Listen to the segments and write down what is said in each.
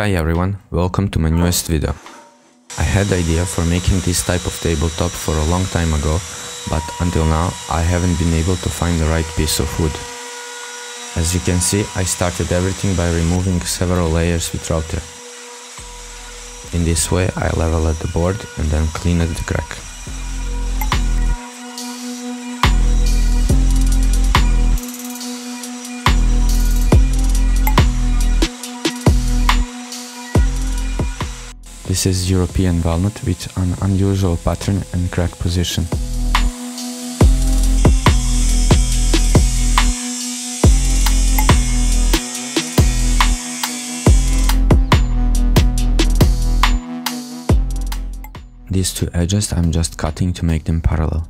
Hi everyone, welcome to my newest video. I had the idea for making this type of tabletop for a long time ago, but until now I haven't been able to find the right piece of wood. As you can see, I started everything by removing several layers with router. In this way I leveled the board and then cleaned the crack. This is European walnut with an unusual pattern and crack position. These two edges I'm just cutting to make them parallel.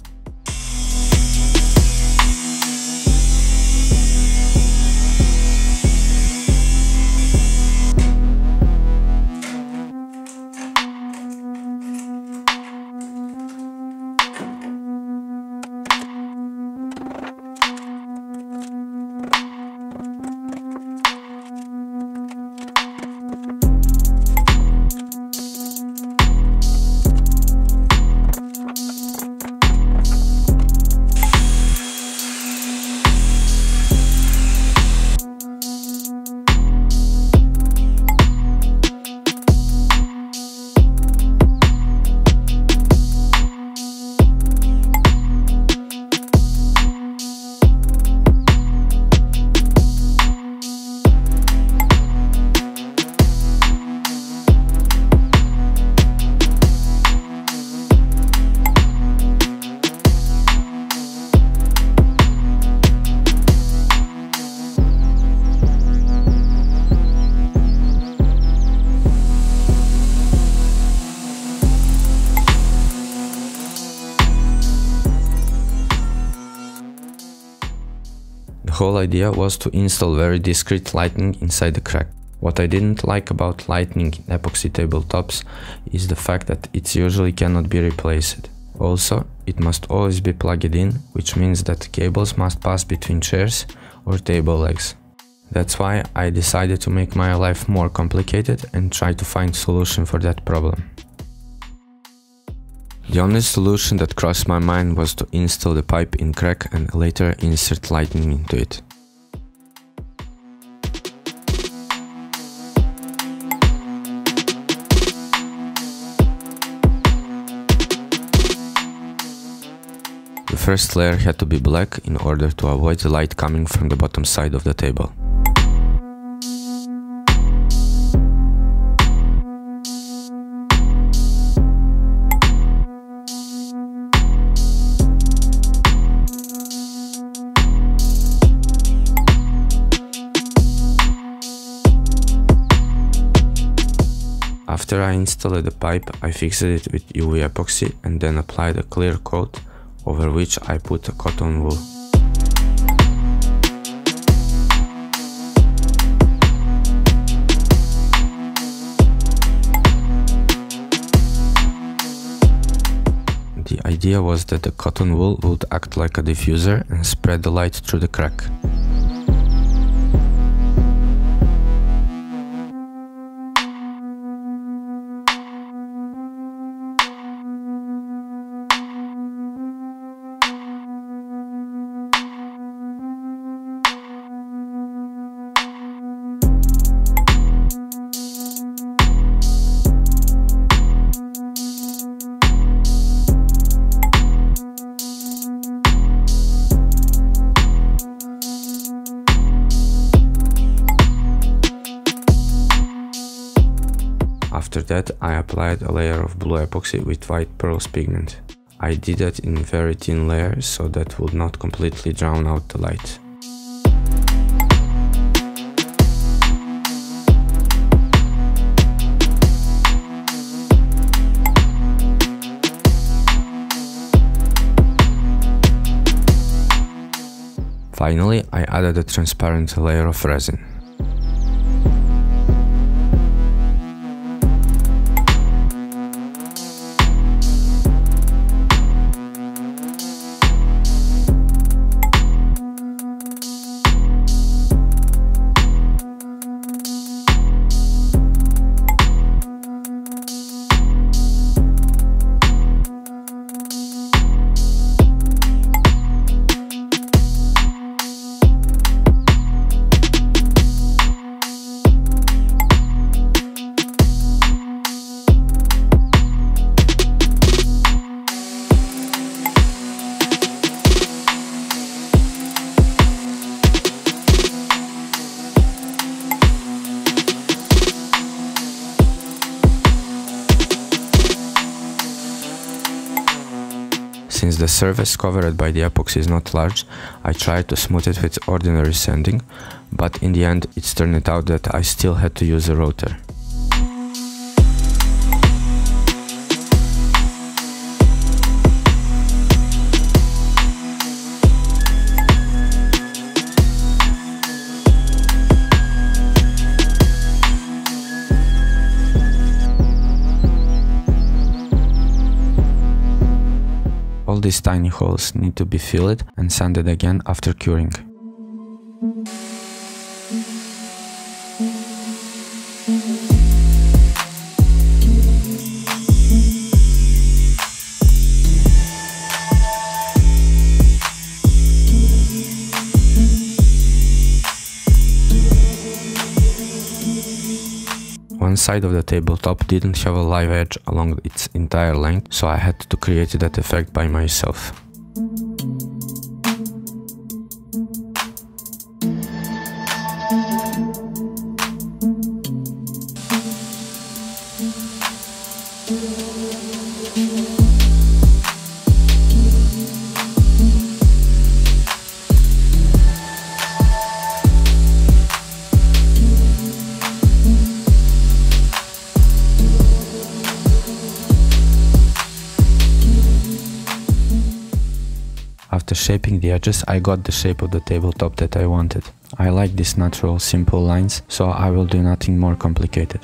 The whole idea was to install very discreet lighting inside the crack. What I didn't like about lighting in epoxy tabletops is the fact that it usually cannot be replaced. Also, it must always be plugged in, which means that cables must pass between chairs or table legs. That's why I decided to make my life more complicated and try to find a solution for that problem. The only solution that crossed my mind was to install the pipe in crack and later insert lightning into it. The first layer had to be black in order to avoid the light coming from the bottom side of the table. After I installed the pipe, I fixed it with UV epoxy and then applied a clear coat, over which I put a cotton wool. The idea was that the cotton wool would act like a diffuser and spread the light through the crack. After that, I applied a layer of blue epoxy with white pearls pigment. I did that in very thin layers so that would not completely drown out the light. Finally, I added a transparent layer of resin. Since the surface covered by the epoxy is not large, I tried to smooth it with ordinary sanding, but in the end it's turned out that I still had to use a rotor. All these tiny holes need to be filled and sanded again after curing. One side of the tabletop didn't have a live edge along its entire length, so I had to create that effect by myself. After shaping the edges, I got the shape of the tabletop that I wanted. I like these natural, simple lines, so I will do nothing more complicated.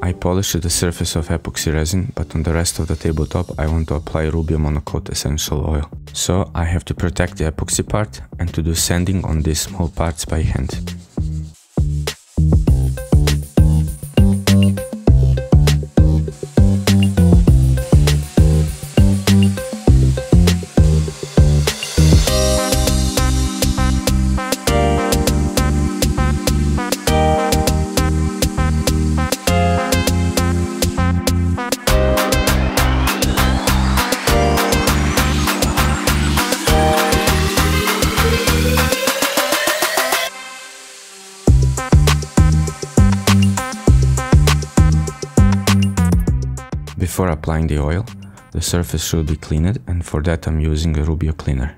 I polished the surface of epoxy resin, but on the rest of the tabletop I want to apply Rubio Monocoat essential oil. So I have to protect the epoxy part and to do sanding on these small parts by hand. Before applying the oil, the surface should be cleaned, and for that I'm using a Rubio cleaner.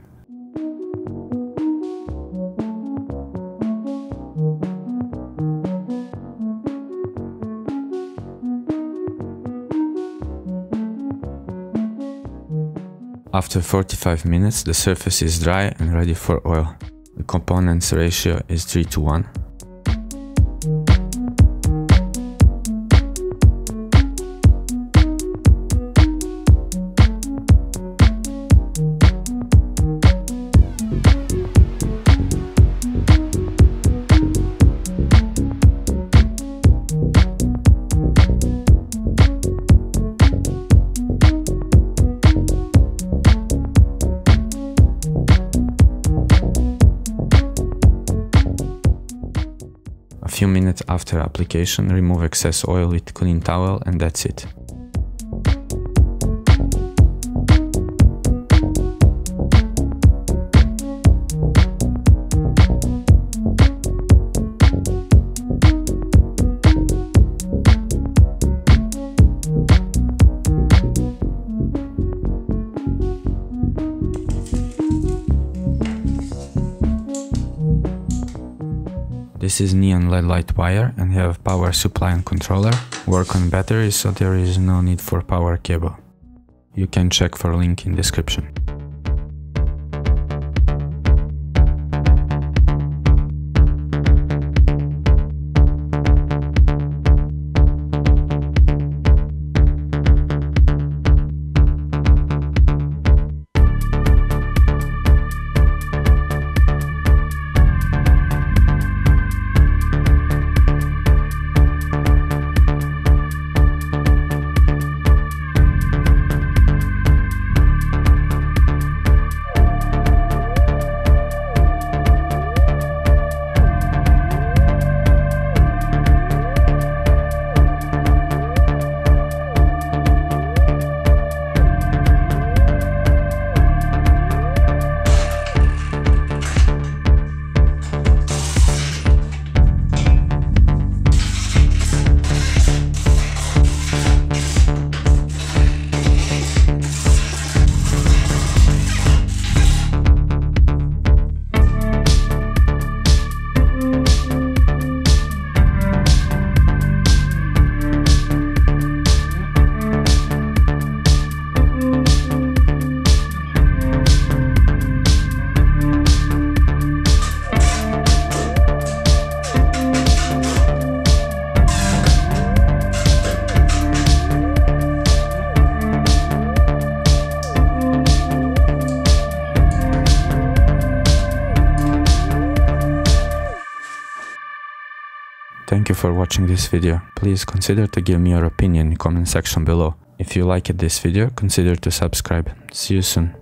After 45 minutes, the surface is dry and ready for oil. The components ratio is 3:1. A few minutes after application, remove excess oil with clean towel, and that's it. This is neon LED light wire and have power supply and controller. Work on batteries, so there is no need for power cable. You can check for link in description. Thank you for watching this video. Please consider to give me your opinion in the comment section below. If you liked this video, consider to subscribe. See you soon.